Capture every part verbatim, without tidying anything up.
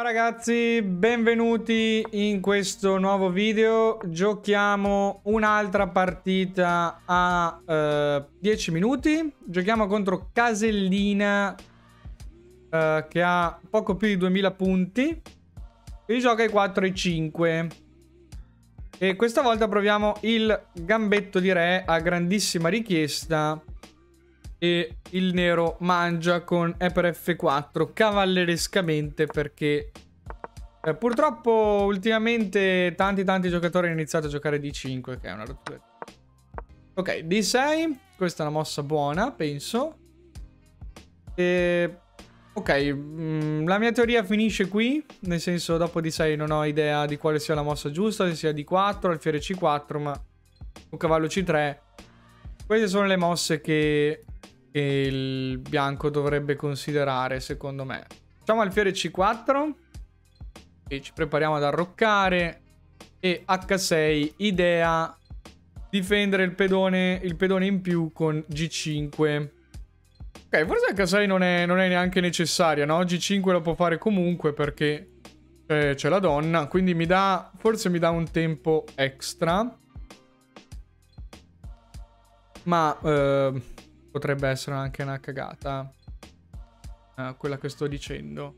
Ciao ragazzi, benvenuti in questo nuovo video. Giochiamo un'altra partita a eh, dieci minuti. Giochiamo contro Casellina eh, che ha poco più di duemila punti e gioca i quattro e cinque. E questa volta proviamo il gambetto di re a grandissima richiesta e il nero mangia con E per F quattro cavallerescamente, perché eh, purtroppo ultimamente tanti tanti giocatori hanno iniziato a giocare D cinque, che è una rottura. Ok, D sei, questa è una mossa buona, penso. E, ok, mh, la mia teoria finisce qui, nel senso dopo D sei non ho idea di quale sia la mossa giusta, se sia D quattro, alfiere C quattro, ma un cavallo C tre. Queste sono le mosse che che il bianco dovrebbe considerare, secondo me. Facciamo alfiere C quattro e ci prepariamo ad arroccare, e H sei, idea difendere il pedone, il pedone in più con G cinque. Ok, forse H sei non è, non è neanche necessaria, no? G cinque lo può fare comunque perché c'è la donna, quindi mi dà, forse mi dà un tempo extra, ma eh, potrebbe essere anche una cagata uh, quella che sto dicendo.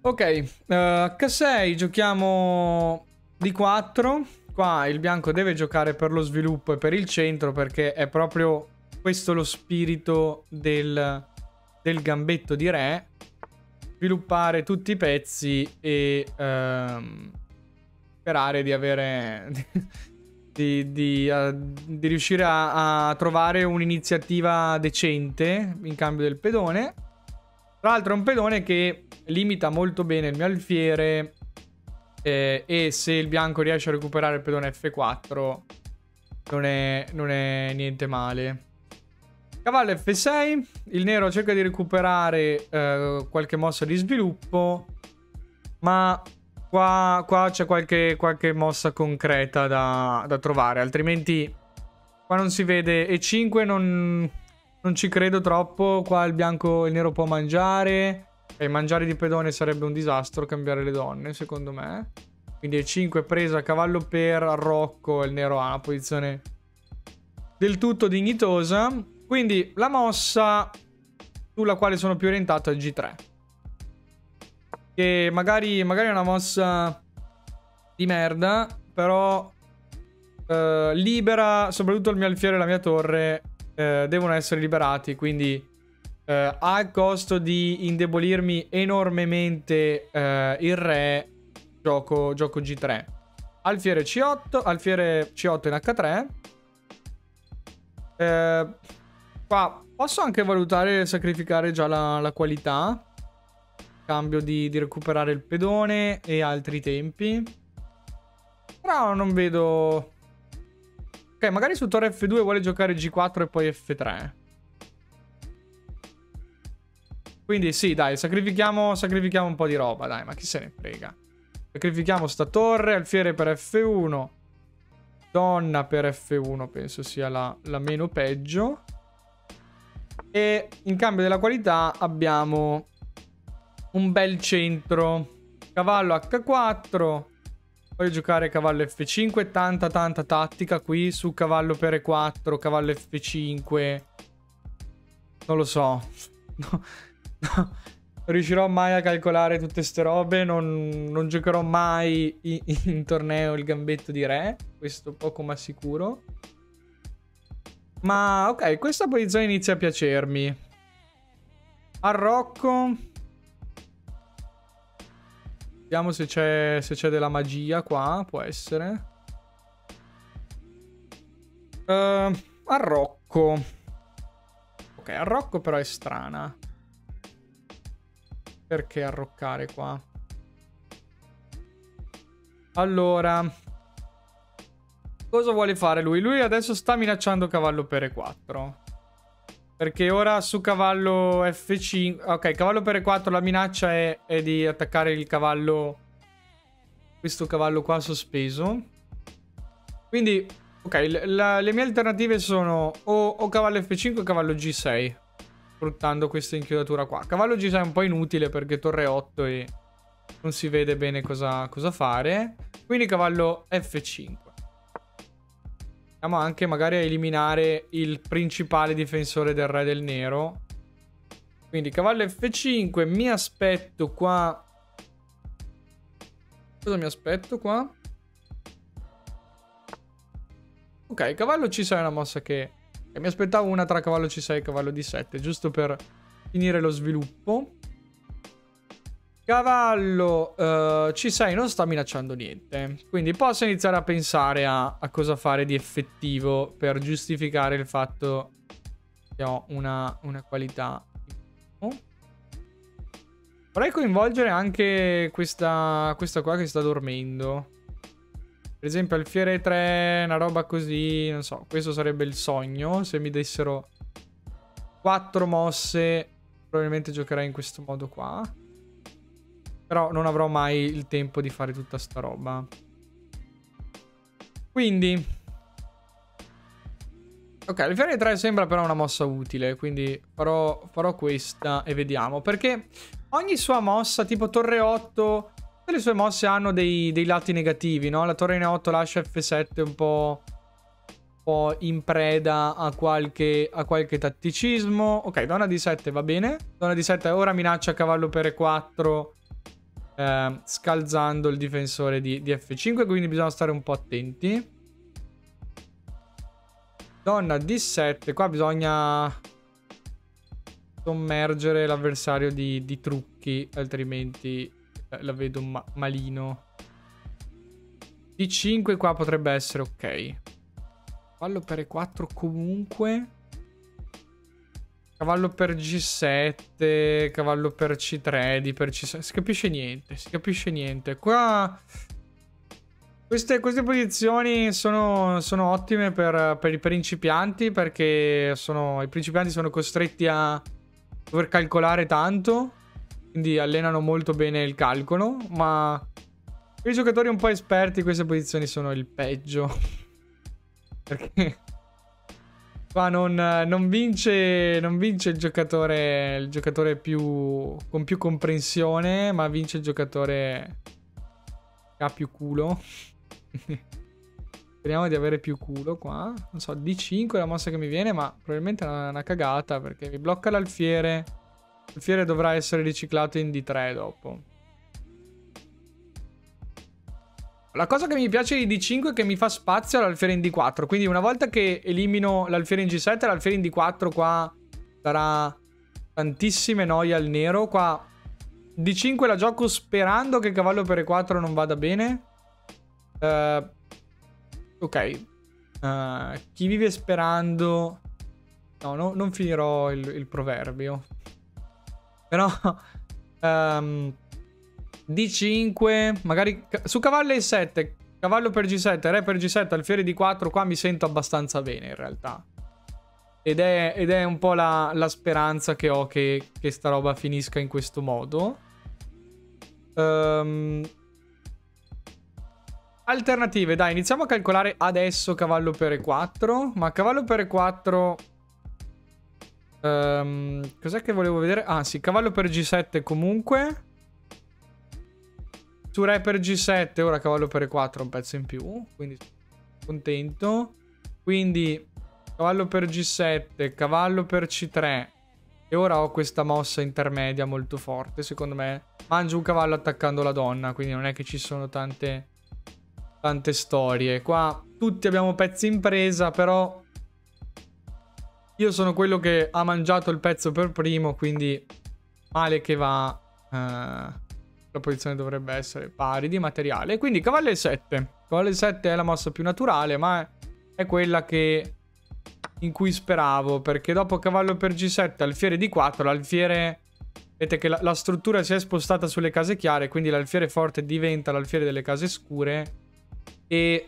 Ok, uh, H sei, giochiamo D quattro. Qua il bianco deve giocare per lo sviluppo e per il centro, perché è proprio questo lo spirito del, del gambetto di re: sviluppare tutti i pezzi e uh, sperare di avere Di, di, uh, di riuscire a, a trovare un'iniziativa decente in cambio del pedone. Tra l'altro è un pedone che limita molto bene il mio alfiere, eh, e se il bianco riesce a recuperare il pedone F quattro non è, non è niente male. Cavallo F sei, il nero cerca di recuperare eh, qualche mossa di sviluppo, ma Qua, qua c'è qualche, qualche mossa concreta da, da trovare, altrimenti qua non si vede. E cinque non, non ci credo troppo. Qua il bianco, il nero può mangiare. E mangiare di pedone sarebbe un disastro, cambiare le donne, secondo me. Quindi E cinque presa, cavallo per arrocco, il nero ha una posizione del tutto dignitosa. Quindi la mossa sulla quale sono più orientato è G tre. Che magari, magari è una mossa di merda, però eh, libera soprattutto il mio alfiere e la mia torre, eh, devono essere liberati, quindi eh, a costo di indebolirmi enormemente eh, il re, gioco, gioco G tre. Alfiere C otto, alfiere C otto in H tre. Eh, qua posso anche valutare sacrificare già la, la qualità, cambio di, di recuperare il pedone e altri tempi, però non vedo. Ok, magari su torre F due vuole giocare G quattro e poi F tre, quindi sì, dai, sacrifichiamo, sacrifichiamo un po' di roba, dai, ma chi se ne frega. Sacrifichiamo sta torre, alfiere per F uno, donna per F uno, penso sia la, la meno peggio, e in cambio della qualità abbiamo un bel centro. Cavallo H quattro. Voglio giocare cavallo F cinque. Tanta tanta tattica qui su cavallo per E quattro, cavallo F cinque. Non lo so. No, no. Non riuscirò mai a calcolare tutte ste robe. Non, non giocherò mai in, in torneo il gambetto di re, questo poco ma sicuro. Ma ok, questa posizione inizia a piacermi. Arrocco. Vediamo se c'è se c'è della magia qua, può essere. Uh, arrocco. Ok, arrocco però è strana. Perché arroccare qua? Allora, cosa vuole fare lui? Lui adesso sta minacciando cavallo per E quattro. Perché ora su cavallo F cinque... Ok, cavallo per E quattro la minaccia è, è di attaccare il cavallo... Questo cavallo qua sospeso. Quindi, ok, la, le mie alternative sono o, o cavallo F cinque o cavallo G sei. sfruttando questa inchiodatura qua. Cavallo G sei è un po' inutile perché torre otto e non si vede bene cosa, cosa fare. Quindi cavallo F cinque. Andiamo anche magari a eliminare il principale difensore del re del nero. Quindi cavallo F cinque, mi aspetto qua... Cosa mi aspetto qua? Ok, cavallo C sei è una mossa che... E mi aspettavo una tra cavallo C sei e cavallo D sette, giusto per finire lo sviluppo. Cavallo uh, C sei non sta minacciando niente, quindi posso iniziare a pensare a, a cosa fare di effettivo per giustificare il fatto che ho una, una qualità. Oh. Vorrei coinvolgere anche questa, questa qua che sta dormendo. Per esempio alfiere tre, una roba così, non so, questo sarebbe il sogno. Se mi dessero quattro mosse, probabilmente giocherei in questo modo qua. Però non avrò mai il tempo di fare tutta sta roba. Quindi... Ok, alfiere tre sembra però una mossa utile, quindi farò, farò questa e vediamo. Perché ogni sua mossa, tipo torre otto... Tutte le sue mosse hanno dei, dei lati negativi, no? La torre in otto lascia F sette un po', un po' in preda a qualche, a qualche tatticismo. Ok, donna D sette va bene. Donna D sette ora minaccia cavallo per E quattro, eh, scalzando il difensore di, di F cinque, quindi bisogna stare un po' attenti. Donna D sette, qua bisogna sommergere l'avversario di, di trucchi, altrimenti... La vedo ma malino. D cinque qua potrebbe essere ok. Cavallo per E quattro comunque. Cavallo per G sette. Cavallo per C tre. D per C sei. Si capisce niente. Si capisce niente. Qua... Queste, queste posizioni sono, sono ottime per, per i principianti. Perché sono, i principianti sono costretti a dover calcolare tanto. Quindi allenano molto bene il calcolo, ma per i giocatori un po' esperti queste posizioni sono il peggio. Perché qua non, non, vince, non vince il giocatore, il giocatore più, con più comprensione, ma vince il giocatore che ha più culo. Speriamo di avere più culo qua. Non so, D cinque è la mossa che mi viene, ma probabilmente è una, una cagata perché mi blocca l'alfiere. L'alfiere dovrà essere riciclato in D tre dopo. La cosa che mi piace di D cinque è che mi fa spazio all'alfiere in D quattro. Quindi una volta che elimino l'alfiere in G sette, l'alfiere in D quattro qua darà tantissime noie al nero. Qua D cinque la gioco sperando che cavallo per E quattro non vada bene. Uh, ok. Uh, chi vive sperando... No, no, non finirò il, il proverbio. Però um, D cinque, magari su cavallo E sette, cavallo per G sette, re per G sette, alfiere D quattro, qua mi sento abbastanza bene in realtà. Ed è, ed è un po' la, la speranza che ho che, che sta roba finisca in questo modo. Um, alternative, dai, iniziamo a calcolare adesso cavallo per E quattro, ma cavallo per E quattro... Um, cos'è che volevo vedere? Ah sì, cavallo per G sette comunque. Su re per G sette, ora cavallo per E quattro un pezzo in più, quindi contento. Quindi cavallo per G sette, cavallo per C tre. E ora ho questa mossa intermedia molto forte, secondo me. Mangio un cavallo attaccando la donna, quindi non è che ci sono tante, tante storie. Qua tutti abbiamo pezzi in presa, però... Io sono quello che ha mangiato il pezzo per primo, quindi male che va. Eh, la posizione dovrebbe essere pari di materiale. Quindi cavallo E sette. Cavallo E sette è la mossa più naturale, ma è quella che in cui speravo, perché dopo cavallo per G sette, alfiere D quattro, l'alfiere... Vedete che la, la struttura si è spostata sulle case chiare, quindi l'alfiere forte diventa l'alfiere delle case scure e...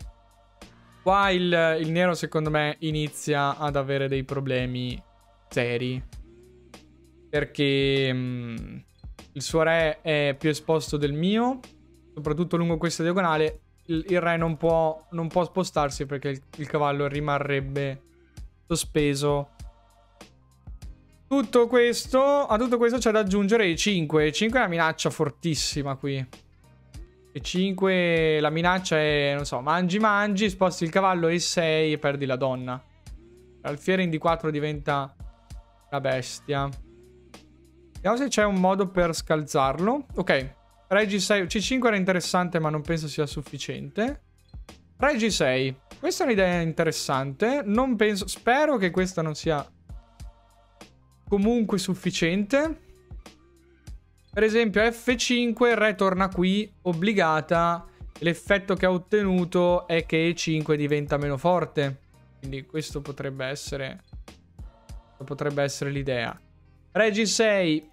Qua il, il nero secondo me inizia ad avere dei problemi seri. Perché mm, il suo re è più esposto del mio. Soprattutto lungo questa diagonale. Il, il re non può, non può spostarsi perché il, il cavallo rimarrebbe sospeso. Tutto questo, a tutto questo c'è da aggiungere e cinque. e cinque è una minaccia fortissima qui. e cinque, la minaccia è, non so, mangi mangi, sposti il cavallo e sei e perdi la donna. L'alfiere in D quattro diventa la bestia. Vediamo se c'è un modo per scalzarlo. Ok, Regi sei. C cinque era interessante ma non penso sia sufficiente. Regi sei. Questa è un'idea interessante. Non penso, spero che questa non sia comunque sufficiente. Per esempio F cinque, il re torna qui, obbligata. L'effetto che ha ottenuto è che E cinque diventa meno forte. Quindi questo potrebbe essere, potrebbe essere l'idea. Re G sei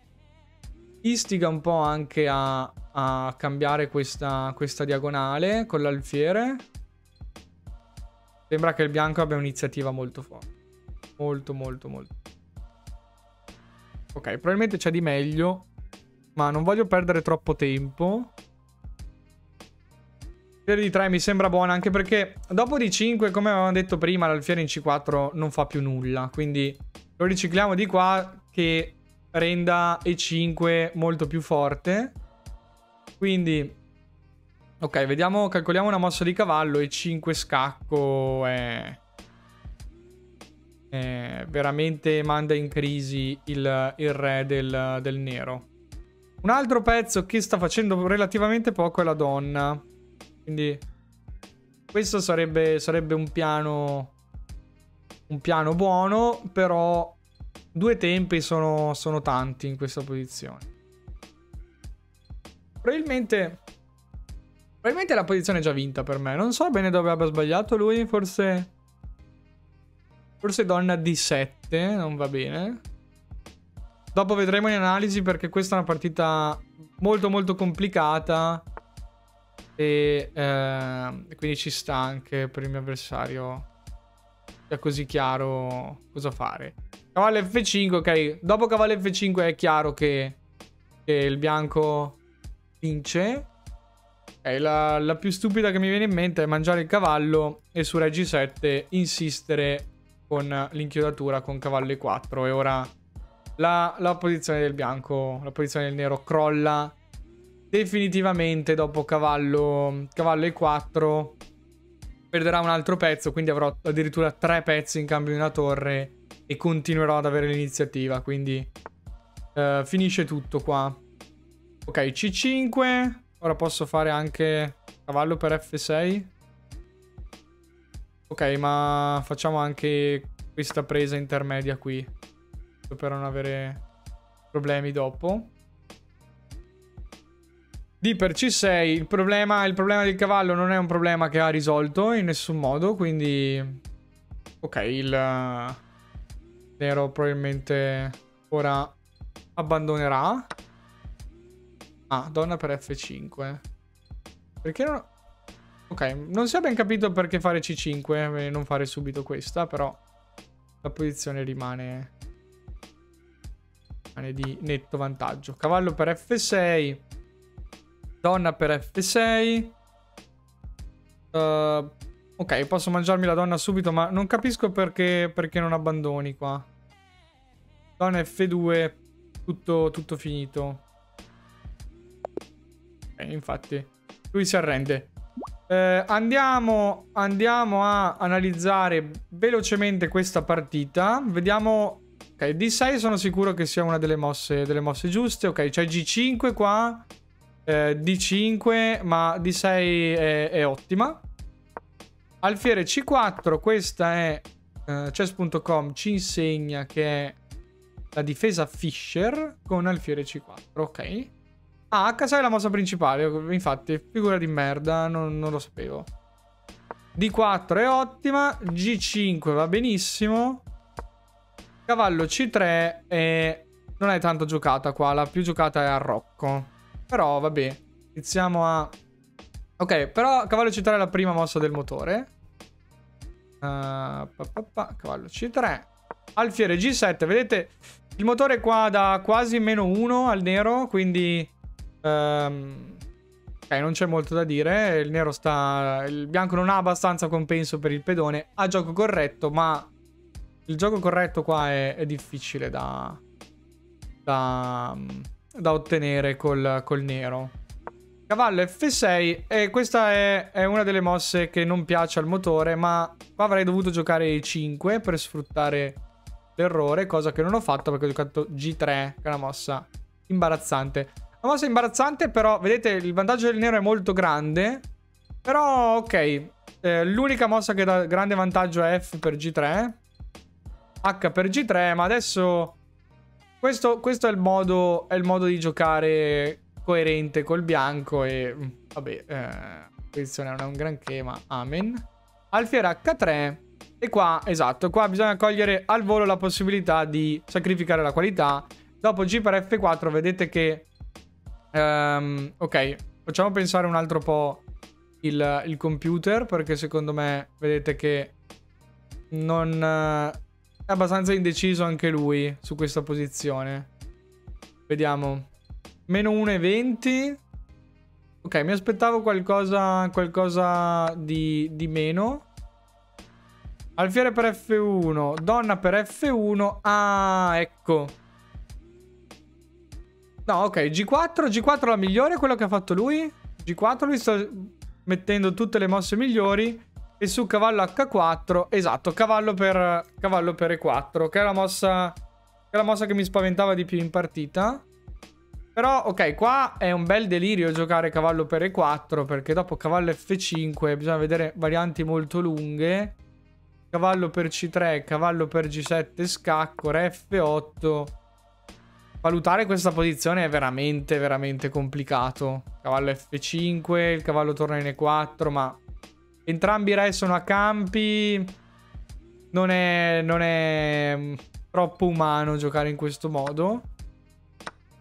istiga un po' anche a, a cambiare questa, questa diagonale con l'alfiere. Sembra che il bianco abbia un'iniziativa molto forte. Molto, molto, molto. Ok, probabilmente c'è di meglio, ma non voglio perdere troppo tempo. L'alfiere di tre mi sembra buona, anche perché dopo D cinque, come avevamo detto prima, l'alfiere in C quattro non fa più nulla. Quindi lo ricicliamo di qua, che renda E cinque molto più forte. Quindi ok, vediamo, calcoliamo una mossa di cavallo. E cinque scacco è, è veramente manda in crisi il, il re del, del nero. Un altro pezzo che sta facendo relativamente poco è la donna. Quindi questo sarebbe, sarebbe un piano, un piano buono, però due tempi sono, sono tanti in questa posizione. Probabilmente Probabilmente la posizione è già vinta per me. Non so bene dove abbia sbagliato lui. Forse Forse donna D sette non va bene. Dopo vedremo in analisi, perché questa è una partita molto molto complicata. E eh, quindi ci sta anche per il mio avversario sia così chiaro cosa fare. Cavallo F cinque, ok. Dopo cavallo F cinque è chiaro che, che il bianco vince. Okay, la, la più stupida che mi viene in mente è mangiare il cavallo e su re G sette insistere con l'inchiodatura con cavallo E quattro. E ora la, la posizione del bianco, la posizione del nero crolla definitivamente dopo cavallo, cavallo E quattro. Perderà un altro pezzo, quindi avrò addirittura tre pezzi in cambio di una torre. E continuerò ad avere l'iniziativa, quindi uh, finisce tutto qua. Ok, C cinque. Ora posso fare anche cavallo per F sei. Ok, ma facciamo anche questa presa intermedia qui, per non avere problemi dopo. D per C sei. Il problema, il problema del cavallo non è un problema che ha risolto in nessun modo, quindi ok, il... Uh... nero probabilmente ora abbandonerà. Ah, donna per F cinque. Perché non... Ok, non si è ben capito perché fare C cinque e non fare subito questa, però la posizione rimane, rimane di netto vantaggio. Cavallo per F sei. Donna per F sei. Uh, ok, posso mangiarmi la donna subito, ma non capisco perché, perché non abbandoni qua. Donna F due, tutto, tutto finito. Ok, infatti lui si arrende. Eh, andiamo, andiamo a analizzare velocemente questa partita. Vediamo. Ok, D sei sono sicuro che sia una delle mosse, delle mosse giuste. Ok, c'è G cinque qua, eh, D cinque, ma D sei è, è ottima. Alfiere C quattro, questa è eh, chess punto com ci insegna che è la difesa Fischer con alfiere C quattro, ok. Ah, H sei è la mossa principale, infatti, figura di merda, non, non lo sapevo. D quattro è ottima, G cinque va benissimo. Cavallo C tre è... non è tanto giocata qua, la più giocata è a Rocco. Però vabbè, iniziamo a... Ok, però cavallo C tre è la prima mossa del motore. Uh, pa, pa, pa, cavallo C tre. Alfiere G sette. Vedete, il motore qua dà quasi meno uno al nero, quindi... Um, ok, non c'è molto da dire. Il nero sta... il bianco non ha abbastanza compenso per il pedone. Ha gioco corretto, ma il gioco corretto qua è, è difficile da, da, da ottenere col, col nero. Cavallo F sei, e questa è, è una delle mosse che non piace al motore, ma qua avrei dovuto giocare E cinque per sfruttare l'errore, cosa che non ho fatto perché ho giocato G tre, che è una mossa imbarazzante. Una mossa imbarazzante, però vedete il vantaggio del nero è molto grande, però ok, eh, l'unica mossa che dà grande vantaggio è F per G tre, H per G tre, ma adesso questo, questo è, il modo, è il modo di giocare coerente col bianco e vabbè, eh, questo non è un granché, ma amen. Alfiere H tre e qua, esatto, qua bisogna cogliere al volo la possibilità di sacrificare la qualità. Dopo G per F quattro vedete che um, ok, facciamo pensare un altro po' il, il computer, perché secondo me vedete che non... Uh, è abbastanza indeciso anche lui su questa posizione. Vediamo. Meno uno e venti. Ok, mi aspettavo qualcosa, qualcosa di, di meno. Alfiere per F uno. Donna per F uno. Ah, ecco. No, ok. G quattro. G quattro la migliore, quello che ha fatto lui. G quattro, lui sta mettendo tutte le mosse migliori. E su cavallo H quattro, esatto, cavallo per, cavallo per E quattro, che è la mossa, che è la mossa che mi spaventava di più in partita. Però, ok, qua è un bel delirio giocare cavallo per E quattro, perché dopo cavallo F cinque bisogna vedere varianti molto lunghe. Cavallo per C tre, cavallo per G sette, scacco, re F otto. Valutare questa posizione è veramente, veramente complicato. Cavallo F cinque, il cavallo torna in E quattro, ma... entrambi i re sono a campi, non è, non è troppo umano giocare in questo modo.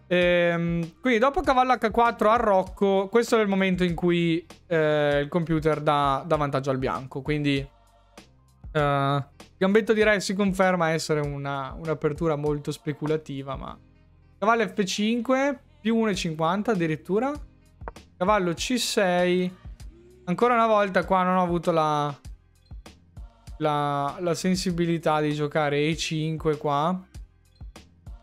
Ehm, quindi dopo cavallo H quattro a Rocco, questo è il momento in cui eh, il computer dà, dà vantaggio al bianco. Quindi eh, gambetto di re si conferma essere una, un'apertura molto speculativa, ma cavallo F cinque più uno e cinquanta addirittura, cavallo C sei. Ancora una volta qua non ho avuto la, la, la sensibilità di giocare E cinque qua.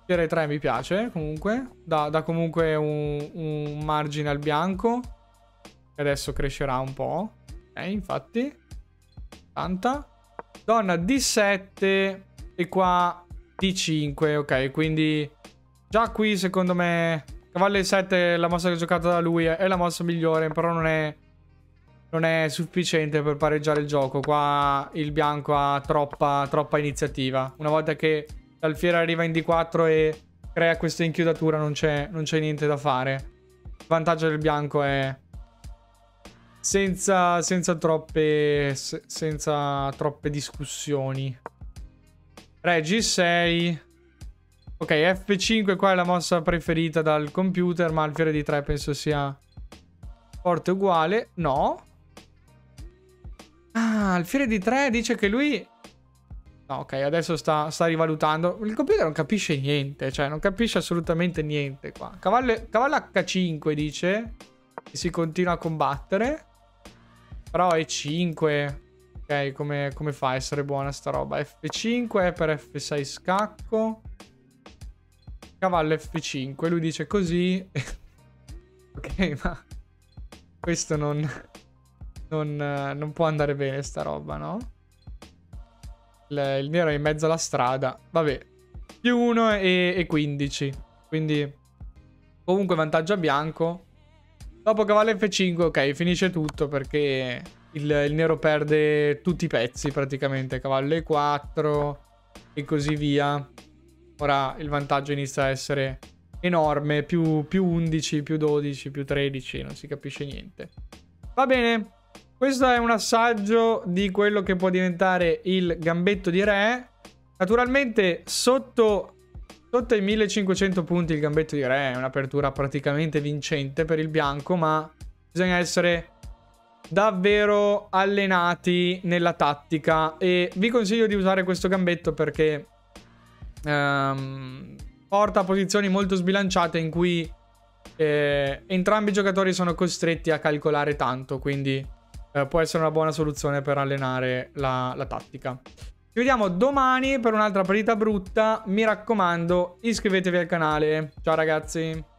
G tre mi piace comunque, dà, dà comunque un, un margine al bianco. E adesso crescerà un po'. Ok, infatti. Tanta. Donna D sette e qua D cinque, ok. Quindi già qui secondo me cavallo E sette, la mossa che ho giocato da lui, è la mossa migliore, però non è... non è sufficiente per pareggiare il gioco. Qua il bianco ha troppa, troppa iniziativa. Una volta che l'alfiere arriva in D quattro e crea questa inchiudatura, non c'è niente da fare. Il vantaggio del bianco è senza, senza, troppe, se, senza troppe discussioni. Re G sei. Ok, F cinque qua è la mossa preferita dal computer, ma alfiere D tre penso sia forte uguale. No. Ah, alfiere D tre dice che lui... no, ok, adesso sta, sta rivalutando. Il computer non capisce niente, cioè non capisce assolutamente niente qua. Cavallo, cavallo H cinque dice che si continua a combattere. Però E cinque... ok, come, come fa a essere buona sta roba? F cinque per F sei scacco. Cavallo F cinque, lui dice così. Ok, ma... questo non... Non, non può andare bene sta roba, no? Il, il nero è in mezzo alla strada. Vabbè. Più uno e quindici. Quindi comunque vantaggio a bianco. Dopo cavallo F cinque, ok, finisce tutto perché il, il nero perde tutti i pezzi praticamente. Cavallo E quattro e così via. Ora il vantaggio inizia a essere enorme. Più, più undici, più dodici, più tredici. Non si capisce niente. Va bene. Questo è un assaggio di quello che può diventare il gambetto di re. Naturalmente sotto, sotto i millecinquecento punti il gambetto di re è un'apertura praticamente vincente per il bianco, ma bisogna essere davvero allenati nella tattica e vi consiglio di usare questo gambetto perché um, porta a posizioni molto sbilanciate in cui eh, entrambi i giocatori sono costretti a calcolare tanto, quindi... può essere una buona soluzione per allenare la, la tattica. Ci vediamo domani per un'altra partita brutta. Mi raccomando, iscrivetevi al canale. Ciao ragazzi.